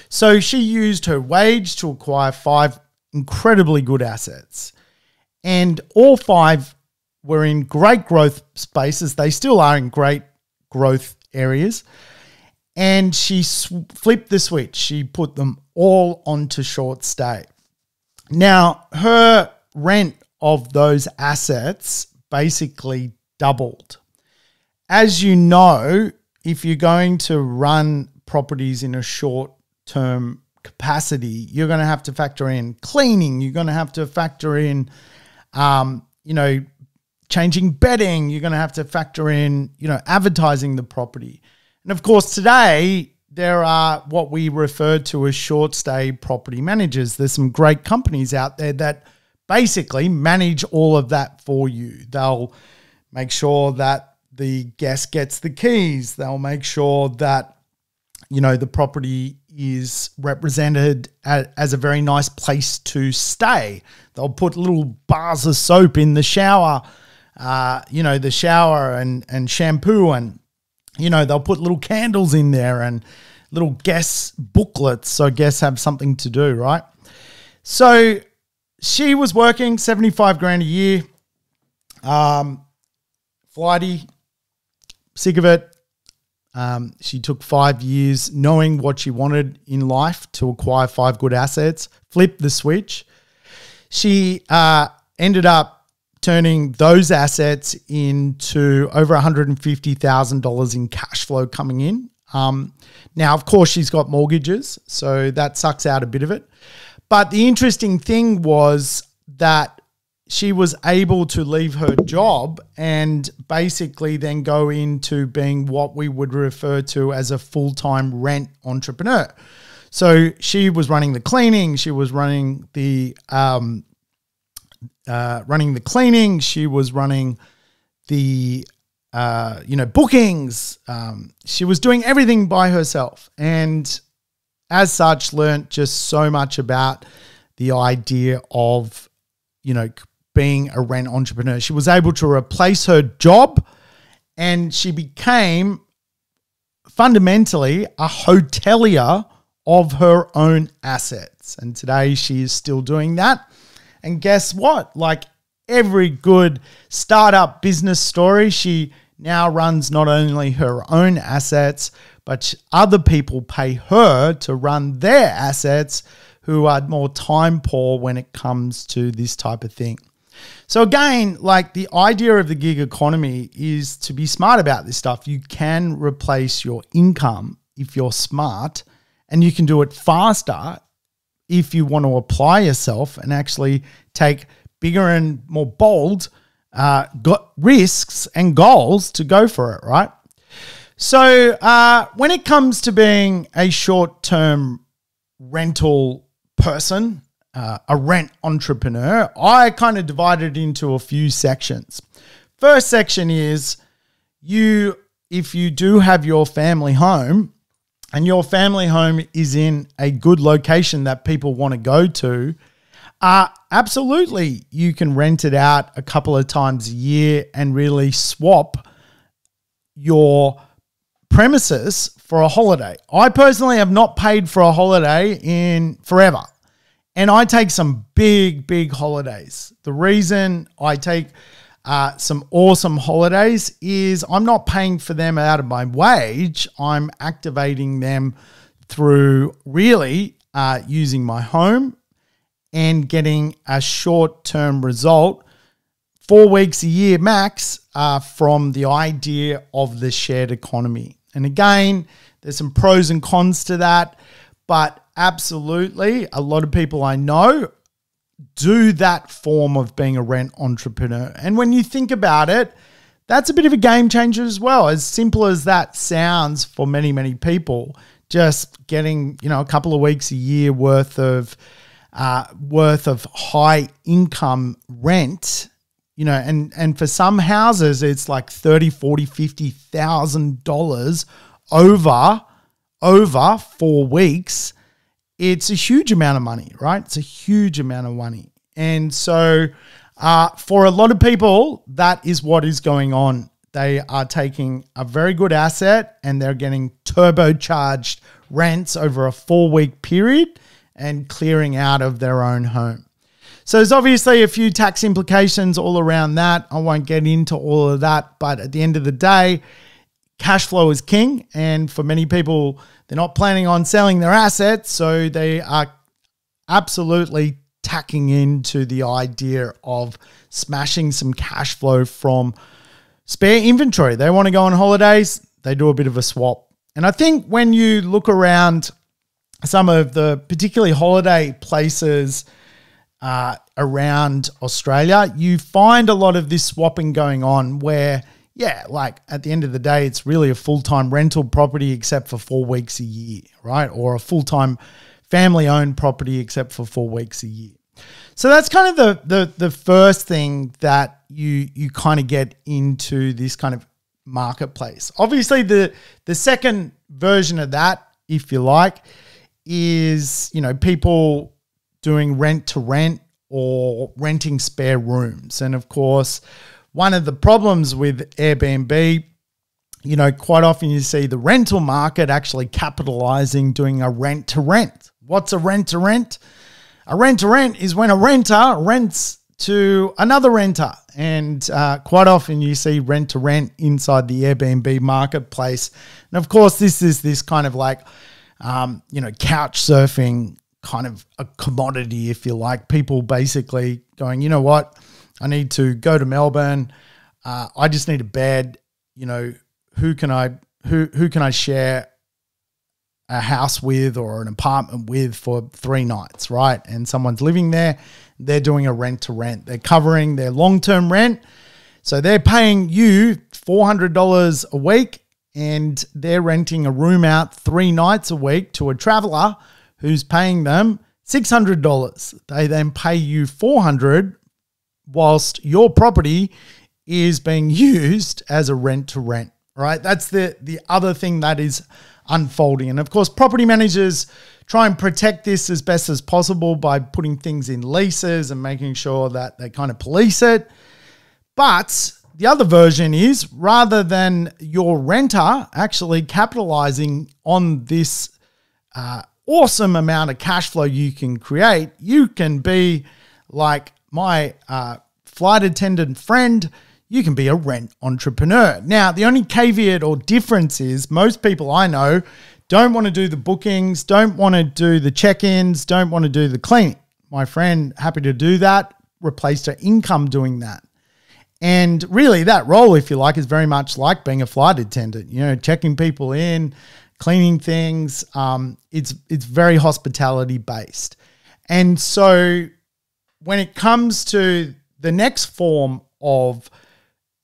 So she used her wage to acquire five incredibly good assets, and all five were in great growth spaces. They still are in great growth areas. And she flipped the switch. She put them all onto short stay. Now, her rent of those assets basically doubled. As you know, if you're going to run properties in a short-term capacity, you're going to have to factor in cleaning, you're going to have to factor in, um, you know, changing bedding, you're going to have to factor in, you know, advertising the property. And of course, today there are what we refer to as short stay property managers. There's some great companies out there that basically manage all of that for you. They'll make sure that the guest gets the keys. They'll make sure that, you know, the property is represented as a very nice place to stay. They'll put little bars of soap in the shower, uh, you know, the shower and, and shampoo, and, you know, they'll put little candles in there and little guest booklets so guests have something to do, right? So she was working seventy-five grand a year, um, flighty, sick of it. Um, she took five years knowing what she wanted in life to acquire five good assets, flip the switch. She uh, ended up turning those assets into over one hundred fifty thousand dollars in cash flow coming in. Um, now, of course, she's got mortgages, so that sucks out a bit of it. But the interesting thing was that she was able to leave her job and basically then go into being what we would refer to as a full-time rent entrepreneur. So she was running the cleaning, she was running the um, uh, running the cleaning, she was running the uh, you know, bookings. Um, she was doing everything by herself, and as such, learnt just so much about the idea of, you know, being a rent entrepreneur. She was able to replace her job, and she became fundamentally a hotelier of her own assets. And today she is still doing that. And guess what? Like every good startup business story, she now runs not only her own assets, but other people pay her to run their assets who are more time poor when it comes to this type of thing. So again, like, the idea of the gig economy is to be smart about this stuff. You can replace your income if you're smart and you can do it faster if you want to apply yourself and actually take bigger and more bold uh, got risks and goals to go for it, right? So uh, when it comes to being a short-term rental person, uh, a rent entrepreneur, I kind of divided it into a few sections. First section is you, if you do have your family home, and your family home is in a good location that people want to go to, uh, absolutely, you can rent it out a couple of times a year and really swap your premises for a holiday. I personally have not paid for a holiday in forever, and I take some big, big holidays. The reason I take Uh, some awesome holidays is I'm not paying for them out of my wage. I'm activating them through really uh, using my home and getting a short-term result, four weeks a year max, uh, from the idea of the shared economy. And again, there's some pros and cons to that, but absolutely a lot of people I know do that form of being a rent entrepreneur. And when you think about it, that's a bit of a game changer as well. As simple as that sounds for many, many people, just getting, you know, a couple of weeks a year worth of uh, worth of high income rent, you know, and, and for some houses, it's like thirty, forty, fifty thousand dollars over, over four weeks. It's a huge amount of money, right? It's a huge amount of money. And so uh, for a lot of people, that is what is going on. They are taking a very good asset and they're getting turbocharged rents over a four-week period and clearing out of their own home. So there's obviously a few tax implications all around that. I won't get into all of that, but at the end of the day, cash flow is king, and for many people, they're not planning on selling their assets, so they are absolutely tacking into the idea of smashing some cash flow from spare inventory. They want to go on holidays, they do a bit of a swap. And I think when you look around some of the particularly holiday places uh, around Australia, you find a lot of this swapping going on where, yeah, like at the end of the day, it's really a full-time rental property except for four weeks a year, right? Or a full-time family-owned property except for four weeks a year. So that's kind of the the, the first thing that you you kind of get into this kind of marketplace. Obviously, the the second version of that, if you like, is, you know, people doing rent-to-rent or renting spare rooms. And of course, one of the problems with Airbnb, you know, quite often you see the rental market actually capitalizing, doing a rent-to-rent. What's a rent-to-rent? A rent-to-rent is when a renter rents to another renter. And uh, quite often you see rent-to-rent inside the Airbnb marketplace. And of course, this is this kind of like, um, you know, couch surfing kind of a commodity, if you like. People basically going, you know what? I need to go to Melbourne. Uh, I just need a bed. You know, who can I who who can I share a house with or an apartment with for three nights, right? And someone's living there. They're doing a rent to rent. They're covering their long term rent, so they're paying you four hundred dollars a week, and they're renting a room out three nights a week to a traveler who's paying them six hundred dollars. They then pay you four hundred. Whilst your property is being used as a rent to rent, right? That's the, the other thing that is unfolding. And of course, property managers try and protect this as best as possible by putting things in leases and making sure that they kind of police it. But the other version is rather than your renter actually capitalizing on this uh, awesome amount of cash flow you can create, you can be like my uh, flight attendant friend. You can be a rent entrepreneur. Now, the only caveat or difference is most people I know don't want to do the bookings, don't want to do the check-ins, don't want to do the cleaning. My friend, happy to do that, replaced her income doing that. And really that role, if you like, is very much like being a flight attendant, you know, checking people in, cleaning things. Um, it's, it's very hospitality based. And so when it comes to the next form of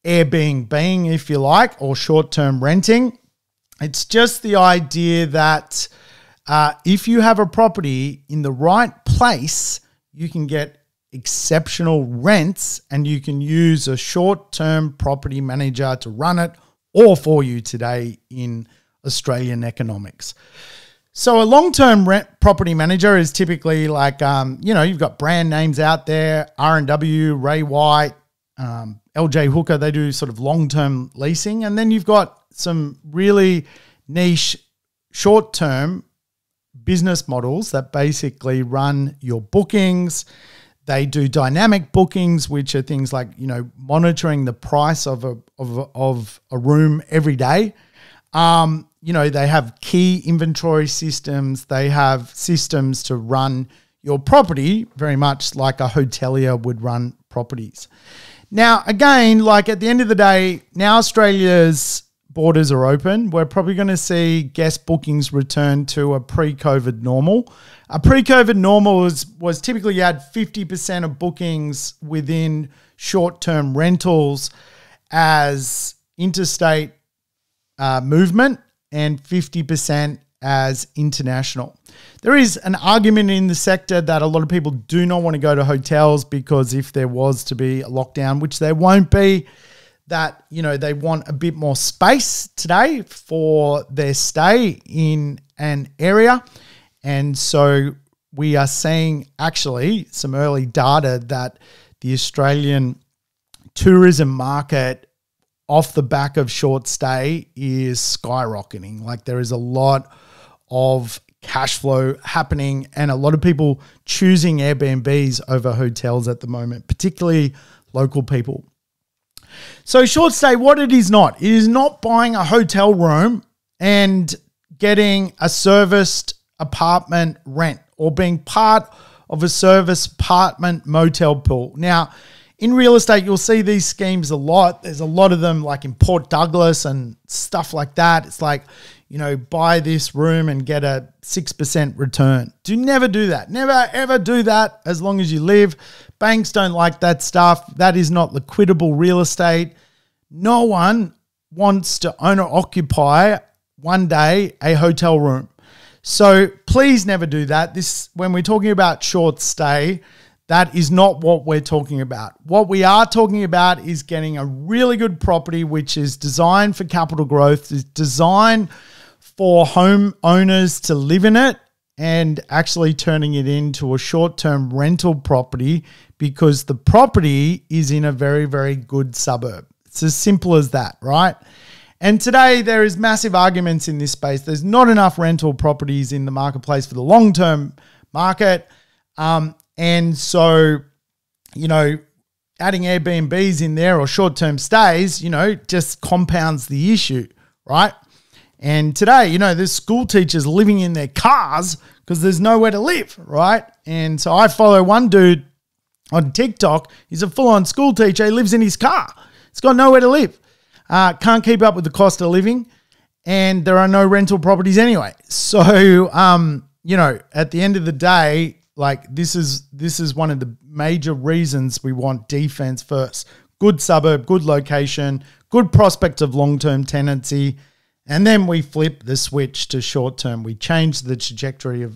Airbnb, if you like, or short-term renting, it's just the idea that uh, if you have a property in the right place, you can get exceptional rents and you can use a short-term property manager to run it all for you today in Australian economics. So a long-term rent property manager is typically like, um, you know, you've got brand names out there, R and W, Ray White, um, L J Hooker, they do sort of long-term leasing. And then you've got some really niche short-term business models that basically run your bookings. They do dynamic bookings, which are things like, you know, monitoring the price of a, of a, of a room every day. Um, you know, they have key inventory systems. They have systems to run your property very much like a hotelier would run properties. Now, again, like at the end of the day, now Australia's borders are open. We're probably going to see guest bookings return to a pre-COVID normal. A pre-COVID normal was, was typically you had fifty percent of bookings within short-term rentals as interstate uh, movement and fifty percent as international. There is an argument in the sector that a lot of people do not want to go to hotels because if there was to be a lockdown, which there won't be, that, you know, they want a bit more space today for their stay in an area. And so we are seeing actually some early data that the Australian tourism market off the back of short stay is skyrocketing. Like there is a lot of cash flow happening and a lot of people choosing Airbnbs over hotels at the moment, particularly local people. So short stay, what it is not, it is not buying a hotel room and getting a serviced apartment rent or being part of a serviced apartment motel pool. Now, in real estate, you'll see these schemes a lot. There's a lot of them like in Port Douglas and stuff like that. It's like, you know, buy this room and get a six percent return. Do never do that. Never, ever do that as long as you live. Banks don't like that stuff. That is not liquidable real estate. No one wants to own or occupy one day a hotel room. So please never do that. This, when we're talking about short stay, that is not what we're talking about. What we are talking about is getting a really good property which is designed for capital growth, is designed for home owners to live in it and actually turning it into a short-term rental property because the property is in a very, very good suburb. It's as simple as that, right? And today there is massive arguments in this space. There's not enough rental properties in the marketplace for the long-term market. Um, And so, you know, adding Airbnbs in there or short-term stays, you know, just compounds the issue, right? And today, you know, there's school teachers living in their cars because there's nowhere to live, right? And so I follow one dude on TikTok. He's a full-on school teacher. He lives in his car. He's got nowhere to live. Uh, can't keep up with the cost of living. And there are no rental properties anyway. So, um, you know, at the end of the day, Like this is this is one of the major reasons we want defense first. Good suburb, good location, good prospect of long-term tenancy. And then we flip the switch to short-term. We change the trajectory of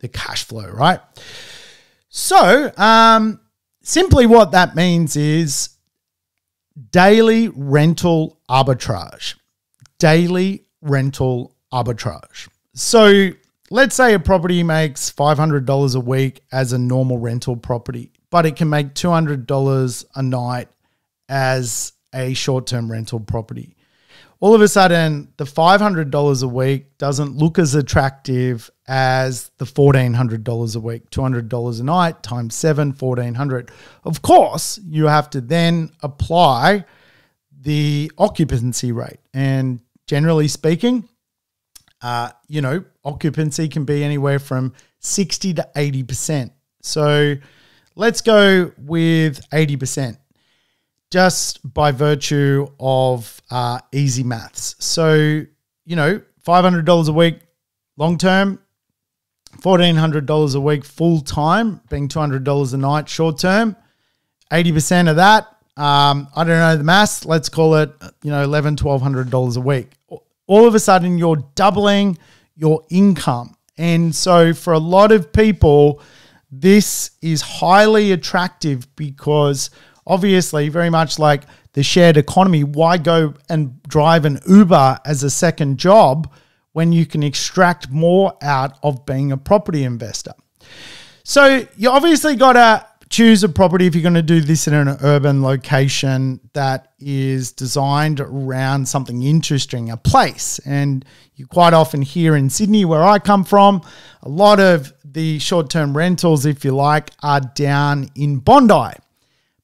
the cash flow, right? So um, simply what that means is daily rental arbitrage. Daily rental arbitrage. So let's say a property makes five hundred dollars a week as a normal rental property, but it can make two hundred dollars a night as a short-term rental property. All of a sudden, the five hundred dollars a week doesn't look as attractive as the one thousand four hundred dollars a week, two hundred dollars a night times seven, one thousand four hundred dollars. Of course, you have to then apply the occupancy rate. And generally speaking, Uh, you know, occupancy can be anywhere from sixty to eighty percent. So let's go with eighty percent just by virtue of uh, easy maths. So, you know, five hundred dollars a week long term, one thousand four hundred dollars a week full time, being two hundred dollars a night short term, eighty percent of that, um, I don't know the maths, let's call it, you know, eleven hundred, twelve hundred dollars a week. All of a sudden you're doubling your income. And so for a lot of people, this is highly attractive because obviously very much like the shared economy, why go and drive an Uber as a second job when you can extract more out of being a property investor? So you obviously got to choose a property if you're going to do this in an urban location that is designed around something interesting, a place. And you quite often hear in Sydney, where I come from, a lot of the short-term rentals, if you like, are down in Bondi.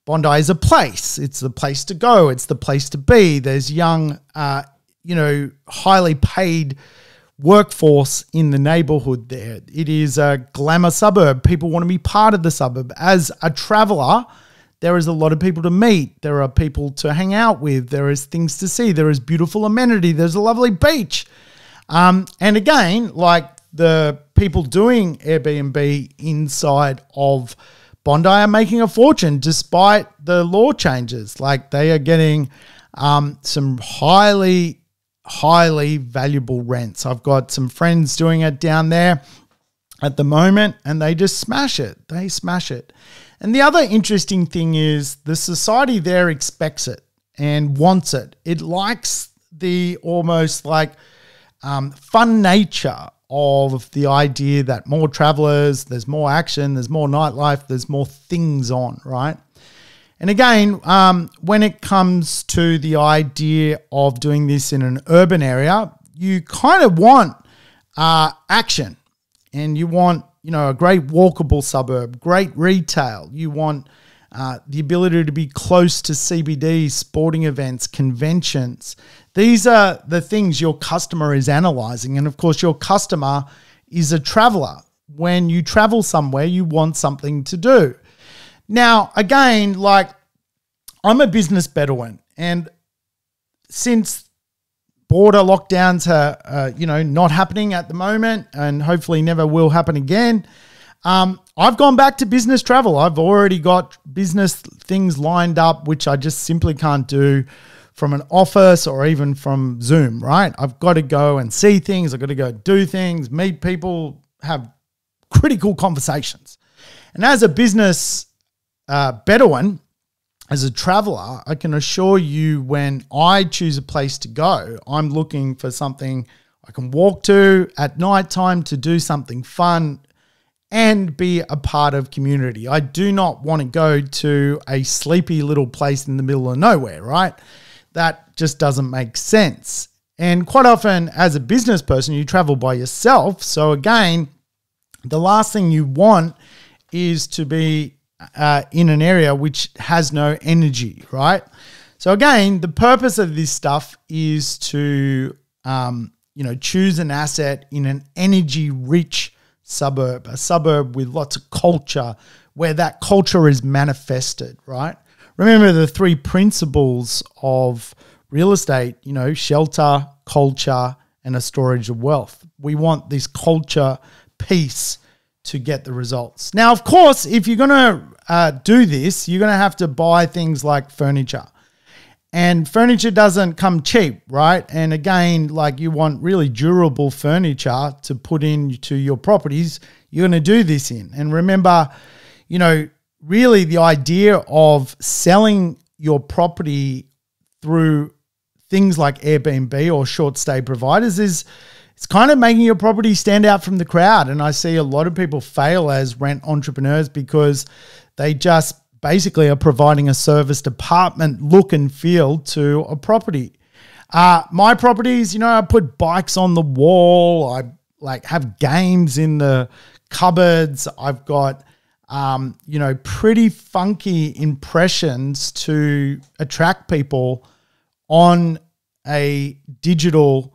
Bondi is a place. It's the place to go. It's the place to be. There's young, uh, you know, highly paid workforce in the neighborhood there. It is a glamour suburb. People want to be part of the suburb. As a traveler, there is a lot of people to meet. There are people to hang out with. There is things to see. There is beautiful amenity. There's a lovely beach. Um, and again, like the people doing Airbnb inside of Bondi are making a fortune despite the law changes. Like they are getting um, some highly highly valuable rents. I've got some friends doing it down there at the moment and they just smash it. They smash it. And the other interesting thing is the society there expects it and wants it. It likes the almost like um, fun nature of the idea that more travelers, there's more action, there's more nightlife, there's more things on, right? And again, um, when it comes to the idea of doing this in an urban area, you kind of want uh, action and you want, you know, a great walkable suburb, great retail. You want uh, the ability to be close to C B D, sporting events, conventions. These are the things your customer is analyzing. And of course, your customer is a traveler. When you travel somewhere, you want something to do. Now, again, like I'm a business Bedouin, and since border lockdowns are, uh, you know, not happening at the moment and hopefully never will happen again, um, I've gone back to business travel. I've already got business things lined up, which I just simply can't do from an office or even from Zoom, right? I've got to go and see things. I've got to go do things, meet people, have critical conversations. And as a business Uh, Bedouin, as a traveler, I can assure you when I choose a place to go, I'm looking for something I can walk to at nighttime to do something fun and be a part of community. I do not want to go to a sleepy little place in the middle of nowhere, right? That just doesn't make sense. And quite often as a business person, you travel by yourself. So again, the last thing you want is to be Uh, in an area which has no energy, right? So again, the purpose of this stuff is to, um, you know, choose an asset in an energy-rich suburb, a suburb with lots of culture, where that culture is manifested, right? Remember the three principles of real estate, you know, shelter, culture, and a storage of wealth. We want this culture piece to get the results. Now, of course, if you're going to uh, do this, you're going to have to buy things like furniture. And furniture doesn't come cheap, right? And again, like you want really durable furniture to put into your properties you're going to do this in. And remember, you know, really the idea of selling your property through things like Airbnb or short stay providers is it's kind of making your property stand out from the crowd. And I see a lot of people fail as rent entrepreneurs because they just basically are providing a serviced apartment look and feel to a property. Uh, my properties, you know, I put bikes on the wall. I like have games in the cupboards. I've got, um, you know, pretty funky impressions to attract people on a digital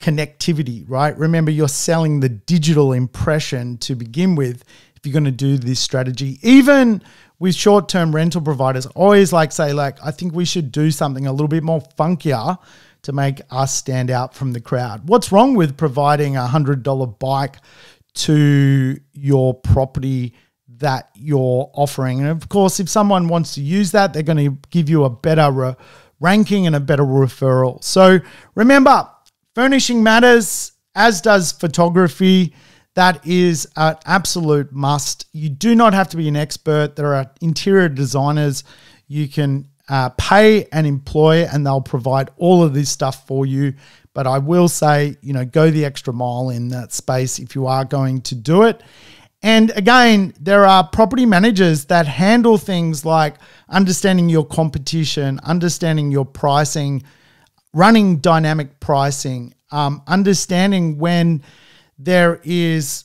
connectivity, right? Remember, you're selling the digital impression to begin with if you're going to do this strategy. Even with short-term rental providers, I always like say, like, I think we should do something a little bit more funkier to make us stand out from the crowd. What's wrong with providing a one hundred dollar bike to your property that you're offering? And of course, if someone wants to use that, they're going to give you a better ranking and a better referral. So remember, furnishing matters, as does photography. That is an absolute must. You do not have to be an expert. There are interior designers you can uh, pay and employ, and they'll provide all of this stuff for you. But I will say, you know, go the extra mile in that space if you are going to do it. And again, there are property managers that handle things like understanding your competition, understanding your pricing, running dynamic pricing, um, understanding when there is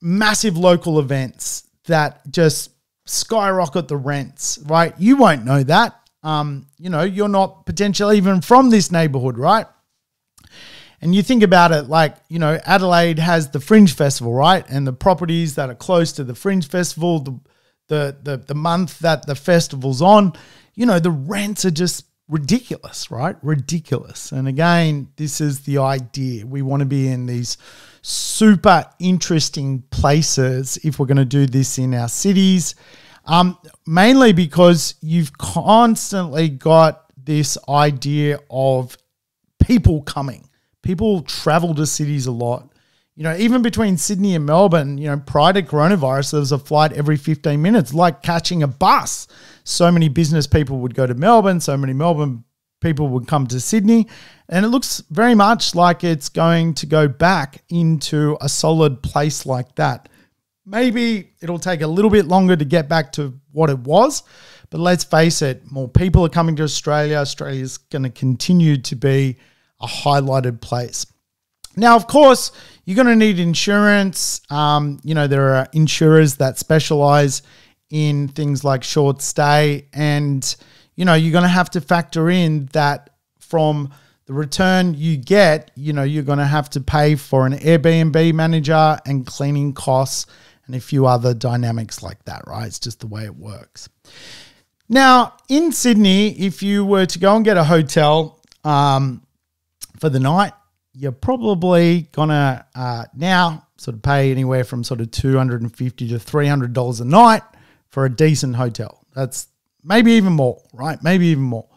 massive local events that just skyrocket the rents, right? You won't know that. Um, you know, you're not potentially even from this neighborhood, right? And you think about it like, you know, Adelaide has the Fringe Festival, right? And the properties that are close to the Fringe Festival, the, the, the, the month that the festival's on, you know, the rents are just ridiculous, right? Ridiculous. And again, this is the idea. We want to be in these super interesting places if we're going to do this in our cities, um, mainly because you've constantly got this idea of people coming. People travel to cities a lot. You know, even between Sydney and Melbourne, you know, prior to coronavirus, there was a flight every fifteen minutes, like catching a bus. So many business people would go to Melbourne. So many Melbourne people would come to Sydney. And it looks very much like it's going to go back into a solid place like that. Maybe it'll take a little bit longer to get back to what it was. But let's face it, more people are coming to Australia. Australia's going to continue to be a highlighted place. Now, of course, you're going to need insurance. Um, you know, there are insurers that specialize in things like short stay. And, you know, you're going to have to factor in that from the return you get, you know, you're going to have to pay for an Airbnb manager and cleaning costs and a few other dynamics like that, right? It's just the way it works. Now, in Sydney, if you were to go and get a hotel um, for the night, you're probably gonna uh, now sort of pay anywhere from sort of two hundred fifty to three hundred dollars a night for a decent hotel. That's maybe even more, right? Maybe even more.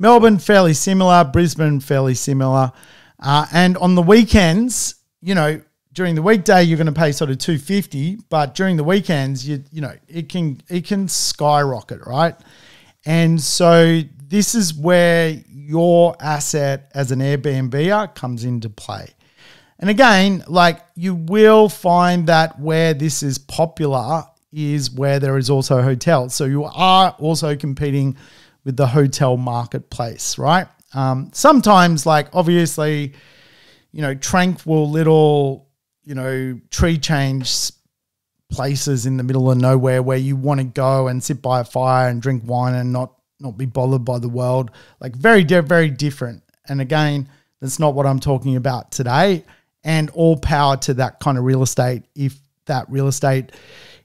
Melbourne, fairly similar. Brisbane, fairly similar. Uh, and on the weekends, you know, during the weekday, you're gonna pay sort of two hundred fifty dollars, but during the weekends, you you know, it can it can skyrocket, right? And so this is where your asset as an Airbnb comes into play. And again, like you will find that where this is popular is where there is also hotels. So you are also competing with the hotel marketplace, right? Um, sometimes like obviously, you know, tranquil little, you know, tree change places in the middle of nowhere where you want to go and sit by a fire and drink wine and not not be bothered by the world, like very, very different. And again, that's not what I'm talking about today, and all power to that kind of real estate. If that real estate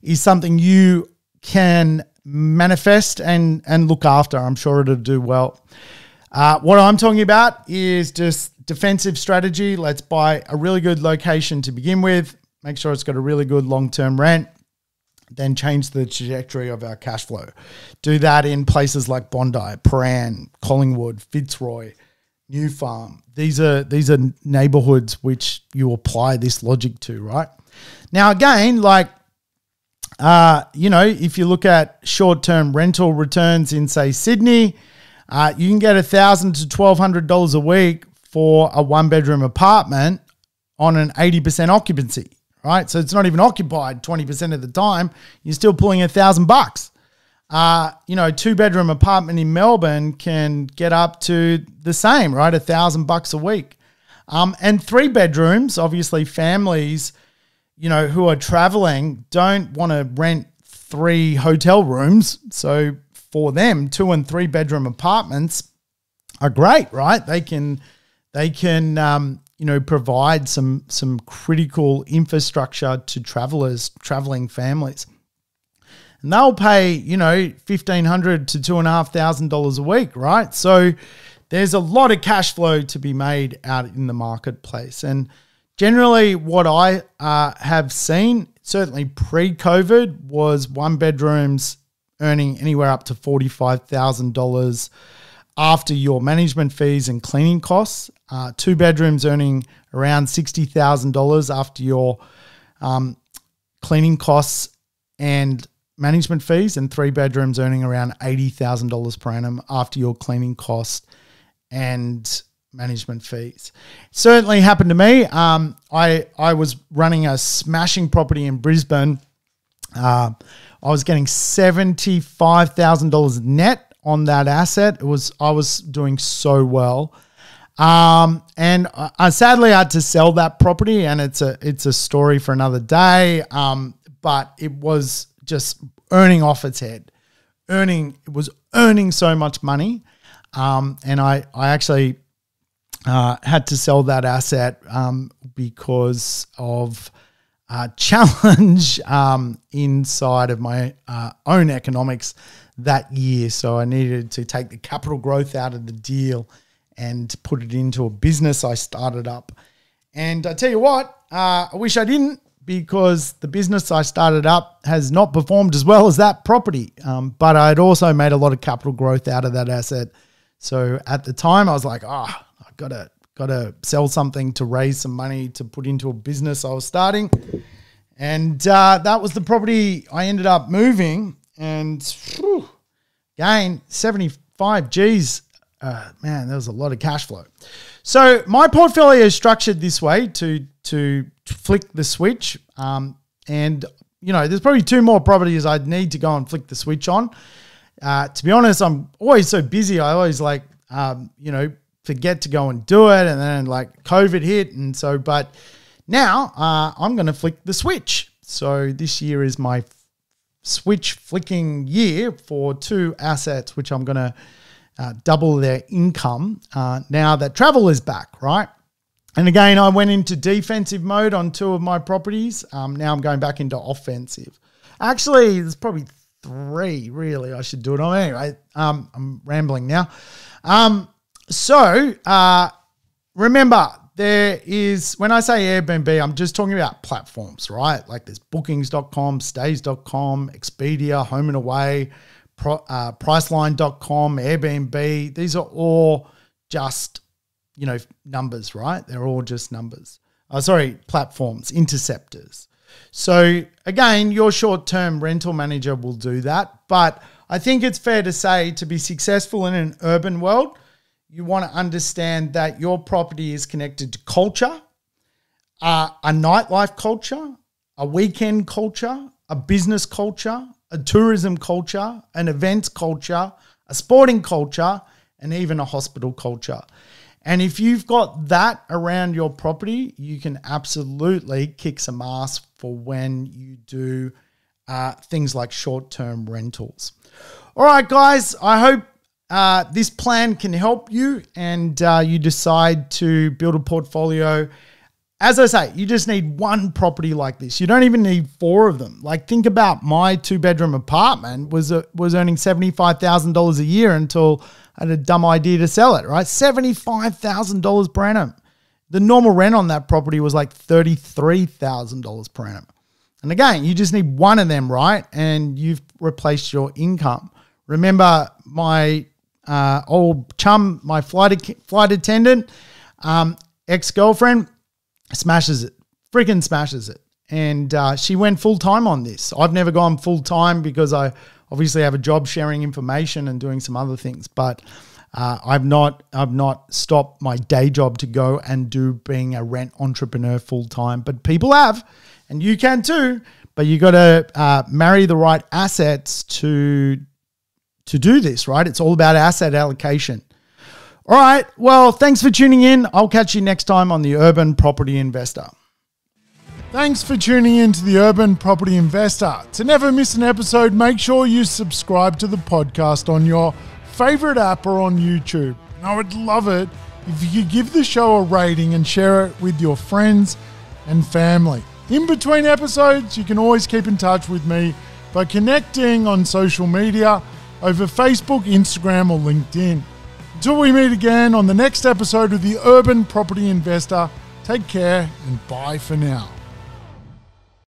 is something you can manifest and, and look after, I'm sure it'll do well. Uh, what I'm talking about is just defensive strategy. Let's buy a really good location to begin with, make sure it's got a really good long-term rent, then change the trajectory of our cash flow. Do that in places like Bondi, Pran, Collingwood, Fitzroy, New Farm. These are, these are neighborhoods which you apply this logic to, right? Now, again, like, uh, you know, if you look at short-term rental returns in, say, Sydney, uh, you can get one thousand to one thousand two hundred dollars a week for a one-bedroom apartment on an eighty percent occupancy. Right, so it's not even occupied twenty percent of the time. You're still pulling a thousand bucks. Uh, you know, two bedroom apartment in Melbourne can get up to the same, right? A thousand bucks a week. Um, and three bedrooms, obviously, families, you know, who are traveling don't want to rent three hotel rooms. So for them, two and three bedroom apartments are great, right? They can, they can. Um, you know, provide some some critical infrastructure to travelers, traveling families. And they'll pay, you know, fifteen hundred to two and a half thousand dollars a week, right? So there's a lot of cash flow to be made out in the marketplace. And generally what I uh, have seen, certainly pre-COVID, was one bedrooms earning anywhere up to forty-five thousand dollars after your management fees and cleaning costs. Uh, two bedrooms earning around sixty thousand dollars after your um, cleaning costs and management fees, and three bedrooms earning around eighty thousand dollars per annum after your cleaning costs and management fees. Certainly happened to me. Um, I, I was running a smashing property in Brisbane. Uh, I was getting seventy-five thousand dollars net on that asset. It was, I was doing so well. Um, and I, I sadly had to sell that property, and it's a, it's a story for another day. Um, but it was just earning off its head, earning, it was earning so much money. Um, and I, I actually, Uh, had to sell that asset um, because of a challenge um, inside of my uh, own economics that year. So I needed to take the capital growth out of the deal and put it into a business I started up. And I tell you what, uh, I wish I didn't, because the business I started up has not performed as well as that property. Um, but I had also made a lot of capital growth out of that asset. So at the time I was like, ah, oh, Gotta, gotta sell something to raise some money to put into a business I was starting. And uh, that was the property I ended up moving. And whew, again, seventy-five G's. Uh, man, there was a lot of cash flow. So my portfolio is structured this way to, to flick the switch. Um, and, you know, there's probably two more properties I'd need to go and flick the switch on. Uh, to be honest, I'm always so busy. I always like, um, you know, forget to go and do it, and then like COVID hit, and so but now uh, I'm going to flick the switch. So this year is my switch flicking year for two assets, which I'm going to uh, double their income uh, now that travel is back, right? And again, I went into defensive mode on two of my properties. Um, now I'm going back into offensive. Actually, there's probably three really I should do it on. Anyway, um, I'm rambling now. Um, So uh, remember, there is, when I say Airbnb, I'm just talking about platforms, right? Like there's bookings dot com, stays dot com, Expedia, Home and Away, pro, uh, priceline dot com, Airbnb. These are all just, you know, numbers, right? They're all just numbers. Uh, sorry, platforms, interceptors. So again, your short-term rental manager will do that. But I think it's fair to say, to be successful in an urban world, you want to understand that your property is connected to culture, uh, a nightlife culture, a weekend culture, a business culture, a tourism culture, an events culture, a sporting culture, and even a hospital culture. And if you've got that around your property, you can absolutely kick some ass for when you do uh, things like short-term rentals. All right, guys, I hope Uh, this plan can help you, and uh, you decide to build a portfolio. As I say, you just need one property like this. You don't even need four of them. Like, think about my two-bedroom apartment was uh, was earning seventy-five thousand dollars a year until I had a dumb idea to sell it, right? seventy-five thousand dollars per annum. The normal rent on that property was like thirty-three thousand dollars per annum. And again, you just need one of them, right? And you've replaced your income. Remember, my Uh, old chum, my flight, flight attendant, um, ex-girlfriend, smashes it, freaking smashes it. And uh, she went full-time on this. I've never gone full-time because I obviously have a job sharing information and doing some other things, but uh, I've not, I've not stopped my day job to go and do being a rent entrepreneur full-time, but people have, and you can too, but you got to uh, marry the right assets to to do this, right? It's all about asset allocation. All right. Well, thanks for tuning in. I'll catch you next time on the Urban Property Investor. Thanks for tuning in to the Urban Property Investor. To never miss an episode, make sure you subscribe to the podcast on your favorite app or on YouTube. And I would love it if you could give the show a rating and share it with your friends and family. In between episodes, you can always keep in touch with me by connecting on social media over Facebook, Instagram, or LinkedIn. Until we meet again on the next episode of the Urban Property Investor, take care and bye for now.